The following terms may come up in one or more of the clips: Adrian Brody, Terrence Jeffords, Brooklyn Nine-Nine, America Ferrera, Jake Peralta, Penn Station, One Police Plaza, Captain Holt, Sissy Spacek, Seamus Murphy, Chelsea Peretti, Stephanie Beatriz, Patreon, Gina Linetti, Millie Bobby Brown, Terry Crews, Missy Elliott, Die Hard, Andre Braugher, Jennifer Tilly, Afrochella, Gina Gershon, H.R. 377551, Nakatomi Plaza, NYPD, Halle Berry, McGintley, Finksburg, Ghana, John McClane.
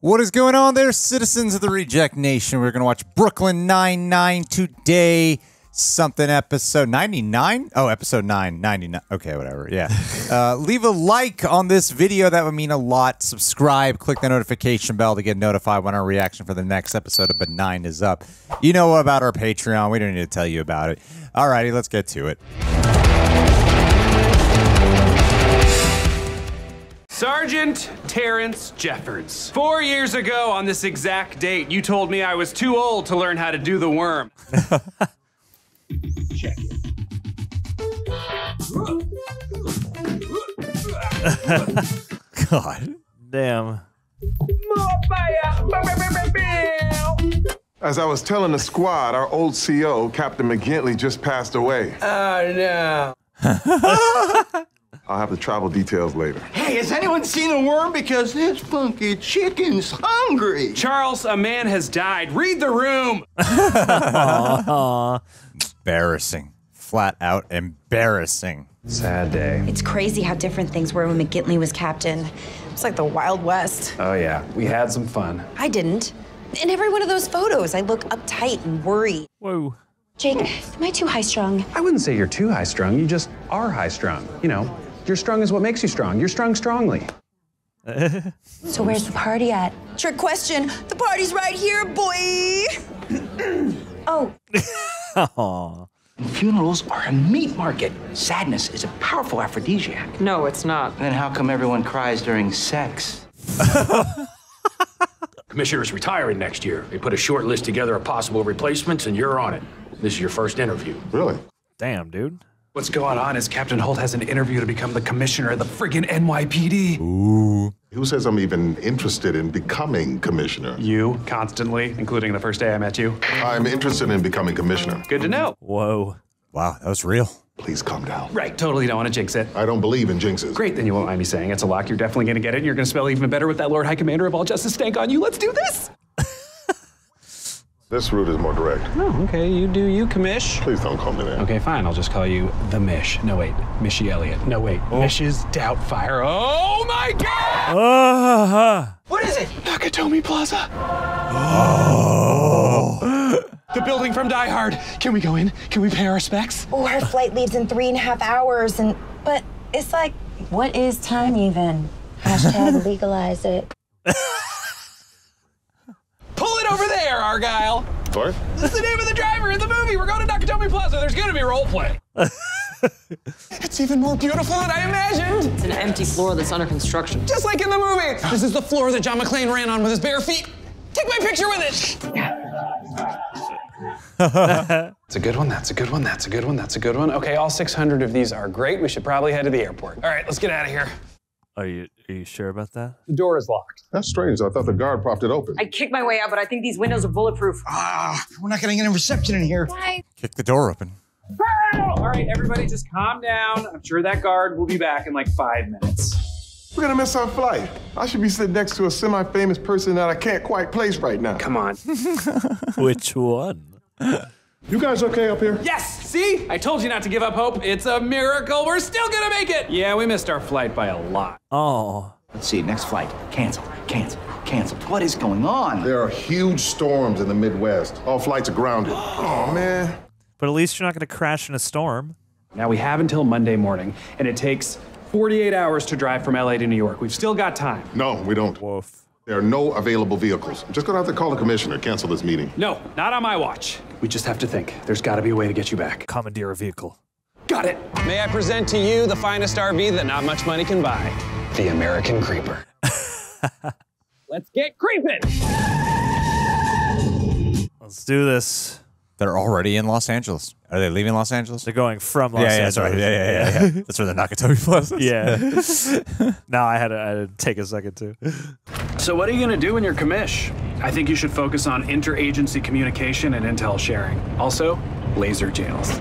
What is going on there, citizens of the Reject Nation? We're going to watch Brooklyn Nine-Nine today. Something episode 99? Oh, episode 999. Okay, whatever. Yeah. Leave a like on this video. That would mean a lot. Subscribe. Click the notification bell to get notified when our reaction for the next episode of Benign is up. You know about our Patreon. We don't need to tell you about it. Alrighty, let's get to it. Sergeant Terrence Jeffords. 4 years ago on this exact date, you told me I was too old to learn how to do the worm. Check it. God damn. As I was telling the squad, our old CO, Captain McGintley, just passed away. Oh, no. I'll have the travel details later. Hey, has anyone seen a worm? Because this funky chicken's hungry. Charles, a man has died. Read the room. Embarrassing. Flat out embarrassing. Sad day. It's crazy how different things were when McGintley was captain. It's like the Wild West. Oh, yeah. We had some fun. I didn't. In every one of those photos, I look uptight and worried. Whoa. Jake, am I too high-strung? I wouldn't say you're too high-strung. You just are high-strung. You know, you're strung is what makes you strong. You're strung strongly. So where's the party at? Trick question. The party's right here, boy. Oh. Aww. Funerals are a meat market. Sadness is a powerful aphrodisiac. No, it's not. Then how come everyone cries during sex? Commissioner's retiring next year. They put a short list together of possible replacements, and you're on it. This is your first interview. Really? Damn, dude. What's going on is Captain Holt has an interview to become the commissioner of the friggin' NYPD. Ooh. Who says I'm even interested in becoming commissioner? You, constantly, including the first day I met you. I'm interested in becoming commissioner. Good to know. Whoa. Wow, that was real. Please calm down. Right, totally don't want to jinx it. I don't believe in jinxes. Great, then you won't mind me saying it's a lock. You're definitely going to get it. You're going to spell even better with that Lord High Commander of all justice stank on you. Let's do this. This route is more direct. Oh, okay. You do you, Commish. Please don't call me that. Okay, fine. I'll just call you the Mish. No, wait. Missy Elliott. No, wait. Oh. Mish's Doubtfire. Oh, my God! What is it? Nakatomi Plaza. Oh. The building from Die Hard. Can we go in? Can we pay our respects? Oh, our flight leaves in 3.5 hours, and... But it's like, what is time even? Hashtag legalize it. Over there, Argyle. What? This is the name of the driver in the movie. We're going to Nakatomi Plaza. There's going to be role play. It's even more beautiful than I imagined. It's an empty floor that's under construction. Just like in the movie. This is the floor that John McClane ran on with his bare feet. Take my picture with it. It's a good one. That's a good one. That's a good one. That's a good one. Okay, all 600 of these are great. We should probably head to the airport. All right, let's get out of here. Are you sure about that? The door is locked. That's strange. I thought the guard popped it open. I kicked my way out, but I think these windows are bulletproof. Ah, we're not getting any reception in here. Why? Kick the door open. All right, everybody, just calm down. I'm sure that guard will be back in like 5 minutes. We're gonna miss our flight. I should be sitting next to a semi-famous person that I can't quite place right now. Come on. Which one? You guys okay up here? Yes! See? I told you not to give up hope. It's a miracle. We're still gonna make it! Yeah, we missed our flight by a lot. Oh. Let's see, next flight. Canceled, canceled, canceled. What is going on? There are huge storms in the Midwest. All flights are grounded. Oh, man. But at least you're not gonna crash in a storm. Now, we have until Monday morning, and it takes 48 hours to drive from LA to New York. We've still got time. No, we don't. Woof. There are no available vehicles. I'm just gonna have to call the commissioner, cancel this meeting. No, not on my watch. We just have to think. There's gotta be a way to get you back. Commandeer a vehicle. Got it. May I present to you the finest RV that not much money can buy, the American Creeper. Let's get creeping. Let's do this. They're already in Los Angeles. Are they leaving Los Angeles? They're going from Los Angeles. Sorry. Yeah. That's where the Nakatomi Plaza is. Yeah. No, I had to take a second, too. So what are you going to do in your commish? I think you should focus on interagency communication and intel sharing. Also, laser jails.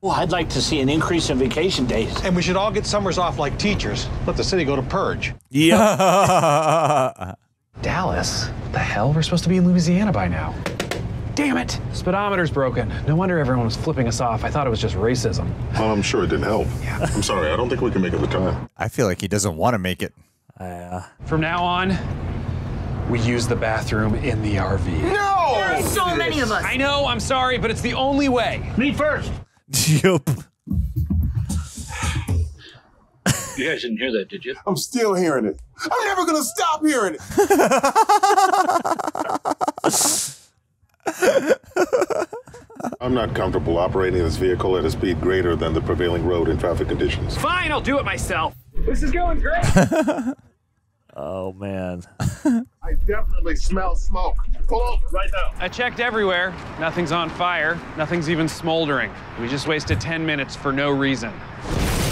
Well, I'd like to see an increase in vacation days. And we should all get summers off like teachers. Let the city go to purge. Yeah. Dallas? The hell? We're supposed to be in Louisiana by now. Damn it! Speedometer's broken. No wonder everyone was flipping us off. I thought it was just racism. Well, I'm sure it didn't help. Yeah. I'm sorry. I don't think we can make it the time. I feel like he doesn't want to make it. From now on, We use the bathroom in the RV. No! There's so many of us. I know, I'm sorry, but it's the only way. Me first. Yup. You guys didn't hear that, did you? I'm still hearing it. I'm never gonna stop hearing it. I'm not comfortable operating this vehicle at a speed greater than the prevailing road and traffic conditions. Fine, I'll do it myself. This is going great. Oh, man. I definitely smell smoke. Pull over right now. I checked everywhere. Nothing's on fire. Nothing's even smoldering. We just wasted 10 minutes for no reason.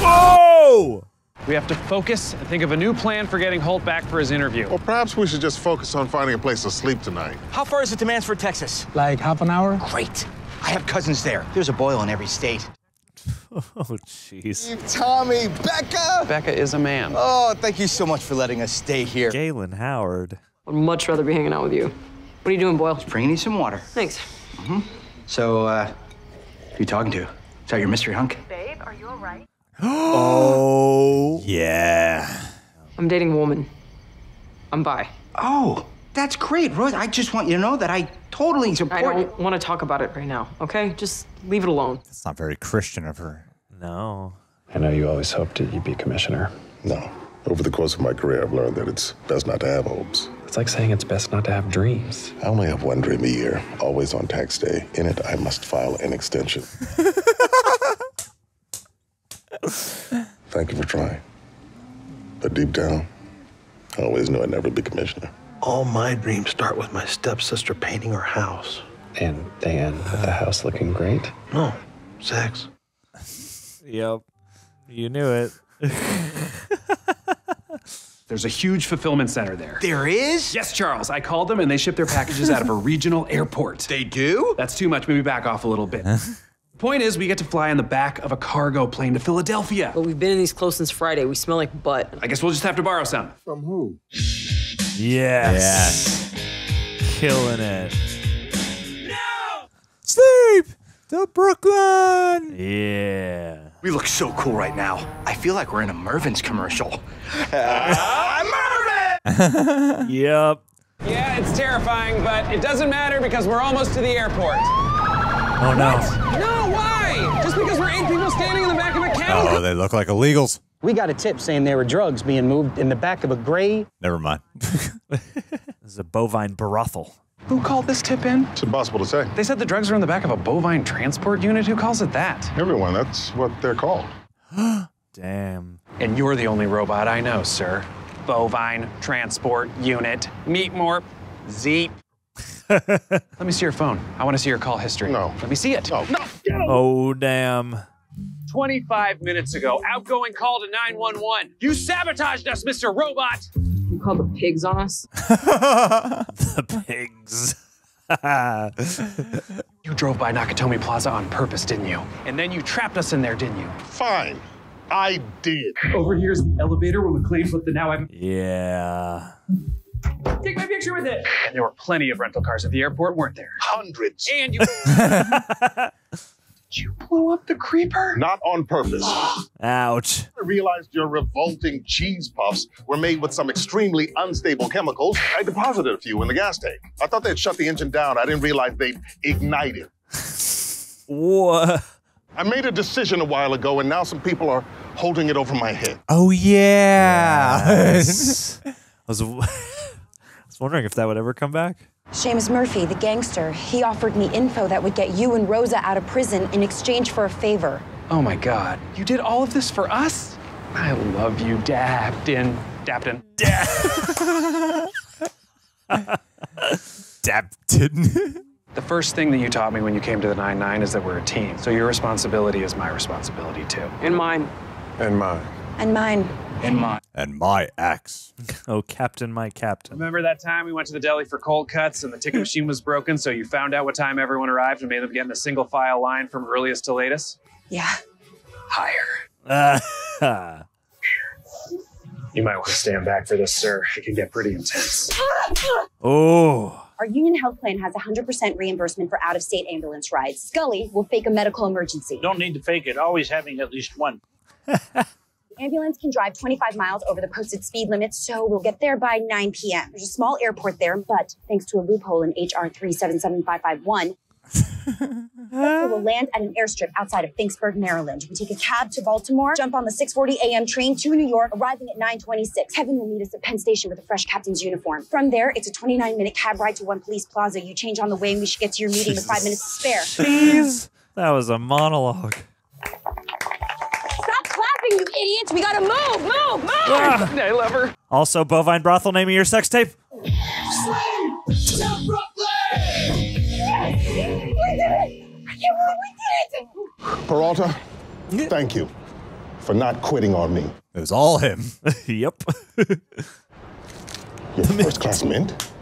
Whoa! We have to focus and think of a new plan for getting Holt back for his interview. Well, perhaps we should just focus on finding a place to sleep tonight. How far is it to Mansford, Texas? Like half an hour? Great. I have cousins there. There's a boil in every state. Oh, jeez. Tommy, Becca! Becca is a man. Oh, thank you so much for letting us stay here. Galen Howard. I'd much rather be hanging out with you. What are you doing, Boyle? Just bringing you some water. Thanks. Mm-hmm. So, who are you talking to? Is that your mystery hunk? Babe, are you all right? Oh, yeah. I'm dating a woman. I'm bi. Oh, that's great, Rose. I just want you to know that I totally support you. I don't want to talk about it right now, okay? Just leave it alone. That's not very Christian of her. No. I know you always hoped that you'd be commissioner. No. Over the course of my career, I've learned that it's best not to have hopes. It's like saying it's best not to have dreams. I only have one dream a year, always on tax day. In it, I must file an extension. Thank you for trying. But deep down, I always knew I'd never be commissioner. All my dreams start with my stepsister painting her house. And they end with the house looking great? No, sex. Yep, you knew it. There's a huge fulfillment center there. There is? Yes, Charles. I called them and they ship their packages out of a regional airport. They do? That's too much. Maybe back off a little bit. The point is, we get to fly in the back of a cargo plane to Philadelphia. But we've been in these clothes since Friday. We smell like butt. I guess we'll just have to borrow some. From who? Yes. Yes. Killing it. No! Sleep to Brooklyn. Yeah. We look so cool right now. I feel like we're in a Mervin's commercial. Mervin! Yep. Yeah, it's terrifying, but it doesn't matter because we're almost to the airport. Oh, no. No. Just because we're 8 people standing in the back of a cab. Oh, they look like illegals. We got a tip saying there were drugs being moved in the back of a gray. Never mind. This is a bovine brothel. Who called this tip in? It's impossible to say. They said the drugs are in the back of a bovine transport unit. Who calls it that? Everyone. That's what they're called. Damn. And you're the only robot I know, sir. Bovine transport unit. Meat morp. Zeep. Let me see your phone. I want to see your call history. No. Let me see it. No. No. Oh, damn. 25 minutes ago, outgoing call to 911. You sabotaged us, Mr. Robot. You called the pigs on us? The pigs. You drove by Nakatomi Plaza on purpose, didn't you? And then you trapped us in there, didn't you? Fine. I did. Over here is the elevator where McClane flipped the now I'm... Yeah. Take my picture with it. And there were plenty of rental cars at the airport, weren't there? Hundreds. And you... You blew up the creeper? Not on purpose. Ouch. I realized your revolting cheese puffs were made with some extremely unstable chemicals. I deposited a few in the gas tank. I thought they'd shut the engine down. I didn't realize they'd ignited. What? I made a decision a while ago, and now some people are holding it over my head. Oh, yeah. Yes. I was wondering if that would ever come back. Seamus Murphy, the gangster, he offered me info that would get you and Rosa out of prison in exchange for a favor. Oh my God. You did all of this for us? I love you, Daptin. Daptin. Daptin. The first thing that you taught me when you came to the 9-9 is that we're a team. So your responsibility is my responsibility too. And mine. And mine. And mine. And my axe. Oh, Captain, my Captain. Remember that time we went to the deli for cold cuts and the ticket machine was broken, so you found out what time everyone arrived and made them get in a single file line from earliest to latest? Yeah. Higher. You might want to stand back for this, sir. It can get pretty intense. Oh. Our union health plan has 100% reimbursement for out-of-state ambulance rides. Scully will fake a medical emergency. Don't need to fake it. Always having at least one. Ambulance can drive 25 miles over the posted speed limit, so we'll get there by 9 p.m. There's a small airport there, but thanks to a loophole in H.R. 377551, we'll land at an airstrip outside of Finksburg, Maryland. We take a cab to Baltimore, jump on the 6:40 a.m. train to New York, arriving at 9:26. Kevin will meet us at Penn Station with a fresh captain's uniform. From there, it's a 29-minute cab ride to One Police Plaza. You change on the way, and we should get to your meeting with 5 minutes to spare. Jeez, that was a monologue. Stop clapping, you idiots! We gotta move, move, move! I love her. Also, Bovine Brothel, name of your sex tape. Slave! Peralta, thank you for not quitting on me. It was all him. Yep. You're first class mint.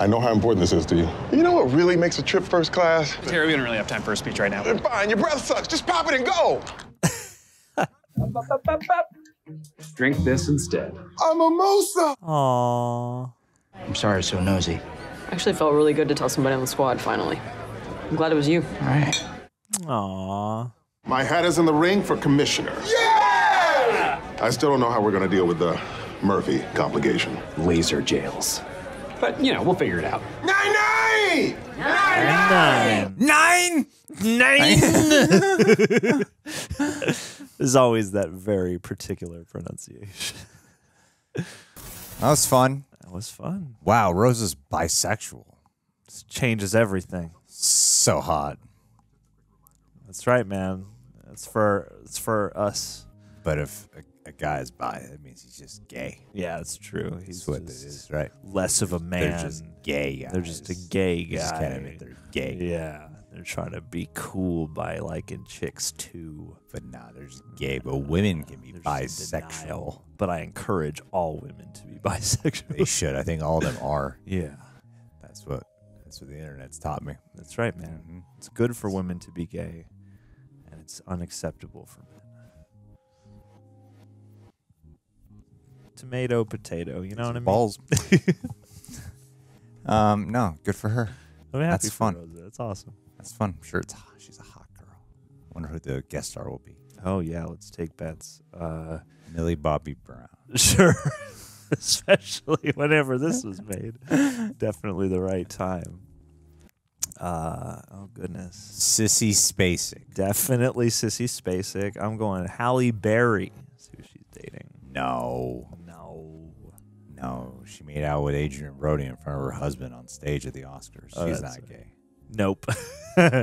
I know how important this is to you. You know what really makes a trip first class? Terry, we don't really have time for a speech right now. Fine, your breath sucks. Just pop it and go. Drink this instead. A mimosa. Aww. I'm sorry it's so nosy. Actually felt really good to tell somebody on the squad finally. I'm glad it was you. All right. Aww. My hat is in the ring for commissioner. Yeah! I still don't know how we're going to deal with the Murphy complication. Laser jails. But, you know, we'll figure it out. 9-9! 9-9! 9-9! 9-9! There's always that very particular pronunciation. That was fun. That was fun. Wow, Rose is bisexual. This changes everything. So hot. That's right, man. It's for us. But if a guy is bi, that means he's just gay. Yeah, that's true. He's what it is, right? Less of a man. They're just gay guys. They're just a gay guy. Just kind of admit they're gay. Yeah, they're trying to be cool by liking chicks too. But nah, they're just gay. But women can be bisexual. But I encourage all women to be bisexual. They should. I think all of them are. Yeah, that's what the internet's taught me. That's right, man. Mm-hmm. It's good for women to be gay. It's unacceptable for men. Tomato, potato, you know what I mean? Balls. No, good for her. I mean, that's fun. Rosa. That's awesome. That's fun. I'm sure she's a hot girl. Wonder who the guest star will be. Oh, yeah, let's take bets. Millie Bobby Brown. Sure. Especially whenever this was made. Definitely the right time. Oh goodness. Sissy Spacek. Definitely Sissy Spacek. I'm going Halle Berry. That's who she's dating. No. No. No. She made out with Adrian Brody in front of her husband on stage at the Oscars. Oh, she's not gay. Nope.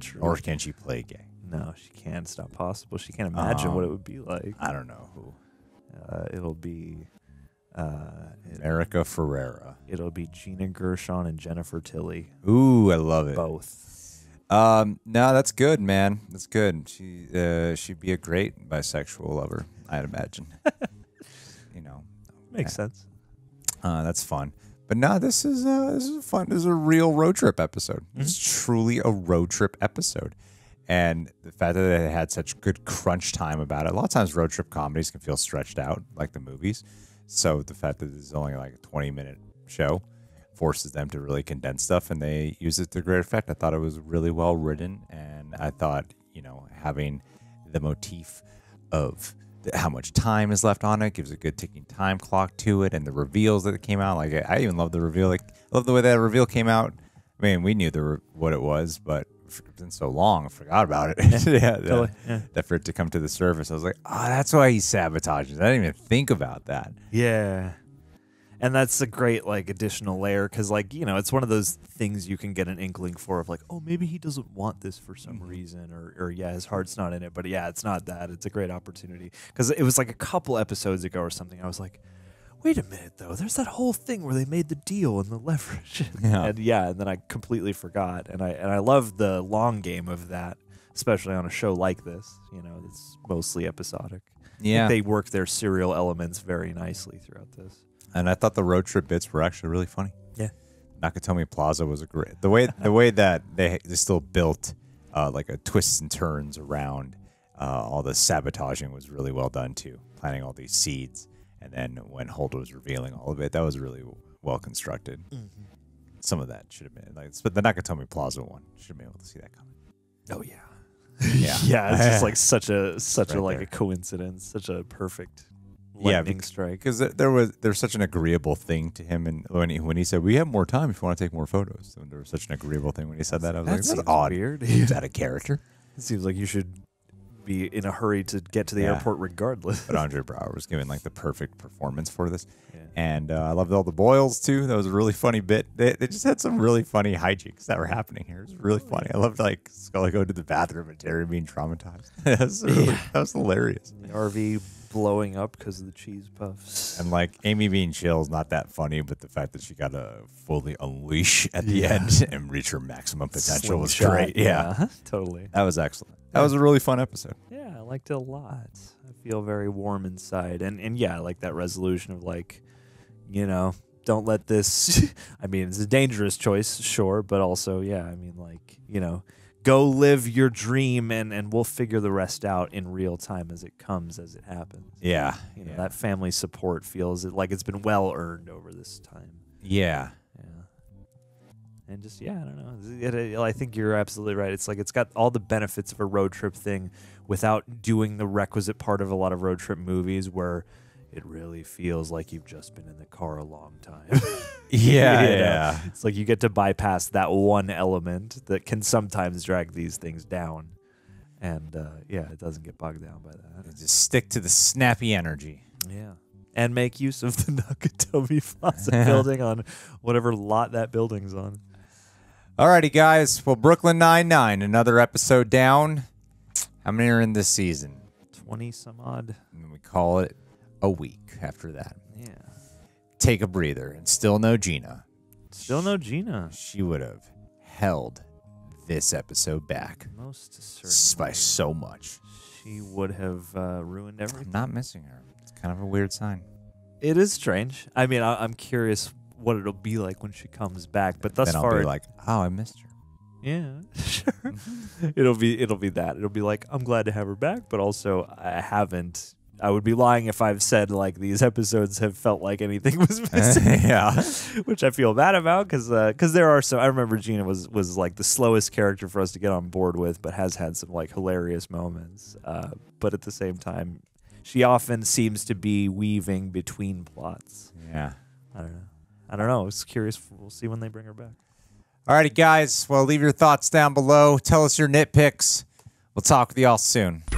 True. Or can she play gay? No, she can't. It's not possible. She can't imagine what it would be like. I don't know who. It'll be America Ferrera. It'll be Gina Gershon and Jennifer Tilly. Ooh, I love it. Both. No, that's good, man. That's good. She'd be a great bisexual lover, I'd imagine. You know, makes sense. That's fun. But no, this is fun. This is a real road trip episode. Mm-hmm. It's truly a road trip episode. And the fact that they had such good crunch time about it. A lot of times road trip comedies can feel stretched out like the movies. So the fact that this is only like a 20-minute show forces them to really condense stuff, and they use it to great effect. I thought it was really well written, and I thought, you know, having the motif of how much time is left on it gives a good ticking time clock to it, and the reveals that came out. Like I even love the reveal. Like I love the way that reveal came out. I mean, we knew what it was, but it's been so long, I forgot about it. Yeah, totally. Yeah. That for it to come to the surface, I was like, oh, that's why he sabotages. I didn't even think about that. Yeah. And that's a great, like, additional layer because, like, you know, it's one of those things you can get an inkling for of, like, oh, maybe he doesn't want this for some reason or yeah, his heart's not in it. But, yeah, it's not that. It's a great opportunity because it was, like, a couple episodes ago or something. I was like, wait a minute, though. There's that whole thing where they made the deal and the leverage. Yeah. And yeah, and then I completely forgot. And I love the long game of that, especially on a show like this. You know, it's mostly episodic. Yeah. They work their serial elements very nicely throughout this. And I thought the road trip bits were actually really funny. Yeah. Nakatomi Plaza was a great. The way that they still built like a twists and turns around all the sabotaging was really well done too. Planting all these seeds. And then when Holt was revealing all of it, that was really well constructed. Mm-hmm. Some of that should have been, like, but the Nakatomi Plaza one should have been able to see that coming. Oh yeah, Yeah, yeah. It's just like such a coincidence, such a perfect lightning strike. Because there's such an agreeable thing to him, and when he said, "We have more time if you want to take more photos," and there was such an agreeable thing when he said that. I was that's odd. Weird. Is that a character? It seems like you should be in a hurry to get to the airport regardless. But Andre Braugher was giving like the perfect performance for this. Yeah. And I loved all the boils too. That was a really funny bit. They just had some really funny hijinks that were happening here. It was really funny. I loved like Scully going to the bathroom and Terry being traumatized. That was hilarious. The RV blowing up because of the cheese puffs. And like Amy being chill is not that funny, but the fact that she got to fully unleash at the end and reach her maximum potential was great. Yeah. Yeah, totally. That was excellent. That was a really fun episode. Yeah, I liked it a lot. I feel very warm inside. And yeah, I like that resolution of like, you know, don't let this, I mean, it's a dangerous choice, sure, but also, yeah, I mean, like, you know, go live your dream and we'll figure the rest out in real time as it comes, as it happens. Yeah. You know, that family support feels like it's been well earned over this time. Yeah. And just, yeah, I don't know. I think you're absolutely right. It's like it's got all the benefits of a road trip thing without doing the requisite part of a lot of road trip movies where it really feels like you've just been in the car a long time. Yeah. It's like you get to bypass that one element that can sometimes drag these things down. And, yeah, it doesn't get bogged down by that. You just stick to the snappy energy. Yeah. And make use of the Nakatomi Plaza building on whatever lot that building's on. Alrighty, guys. Well, Brooklyn Nine-Nine, another episode down. How many are in this season? 20-some odd. And we call it a week after that. Yeah. Take a breather. And still no Gina. Still no Gina. She would have held this episode back. Most certainly. By so much. She would have ruined everything. I'm not missing her. It's kind of a weird sign. It is strange. I mean, I'm curious what it'll be like when she comes back, but thus far, I'll be like, oh, I missed her. Yeah, sure. it'll be that. It'll be like, I'm glad to have her back, but also I haven't. I would be lying if I've said like these episodes have felt like anything was missing. Yeah, which I feel bad about because there are some. I remember Gina was like the slowest character for us to get on board with, but has had some like hilarious moments. But at the same time, she often seems to be weaving between plots. Yeah, I don't know. I was curious. We'll see when they bring her back. All righty, guys. Well, leave your thoughts down below. Tell us your nitpicks. We'll talk with y'all soon.